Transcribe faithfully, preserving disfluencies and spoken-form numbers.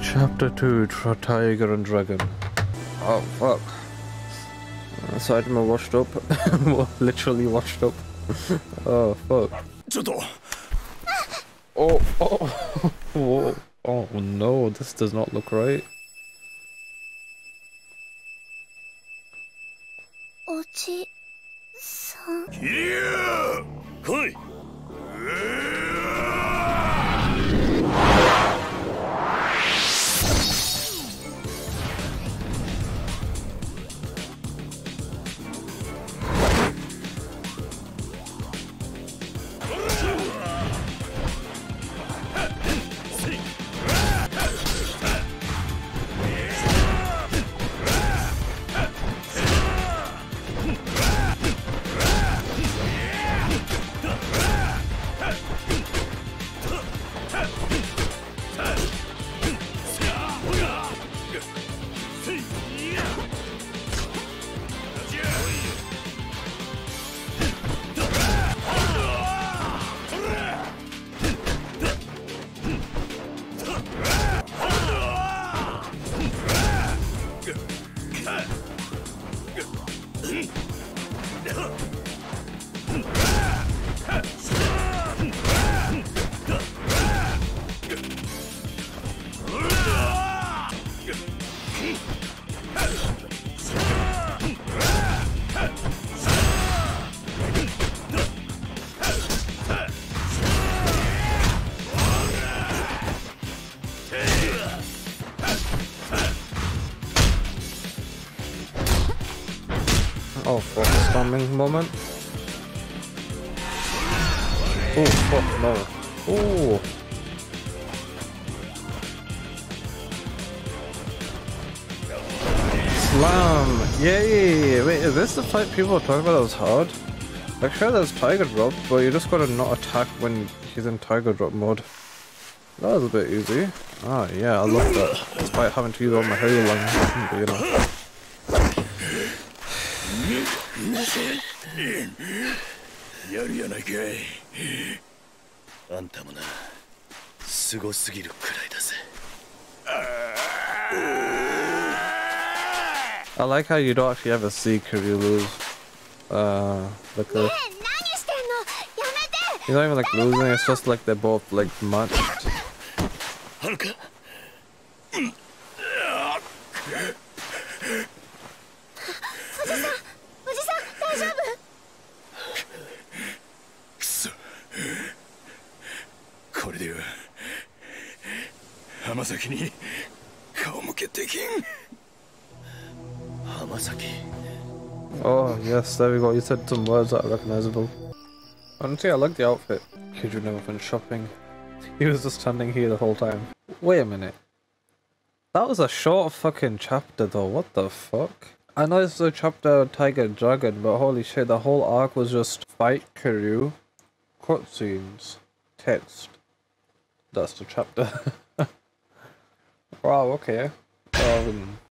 Chapter two, Tiger and Dragon. Oh fuck. So I'm washed up. Literally washed up. Oh fuck. Oh, oh. Whoa. Oh no, this does not look right. Ochi-san. Yeah! Hey! Moment. Oh fuck no. Oh. Slam! Yay! Wait, is this the fight people were talking about that was hard? Like sure there's Tiger Drop, but you just gotta not attack when he's in Tiger Drop mode. That was a bit easy. Ah yeah, I love that. Despite having to use all my hair long, but you know. I like how you don't actually ever see Kiryu lose. Uh, like a, he's not even like losing, it's just like they're both like matched. Hamasaki ni kao muke tekin. Hamasaki. Oh yes, there we go. You said some words that are recognizable. Honestly, I like the outfit. Kiryu never went shopping. He was just standing here the whole time. Wait a minute. That was a short fucking chapter though. What the fuck? I know it's the chapter Tiger and Dragon, but holy shit, the whole arc was just fight Kiryu, cutscenes, text. That's the chapter. Wow, okay. Um,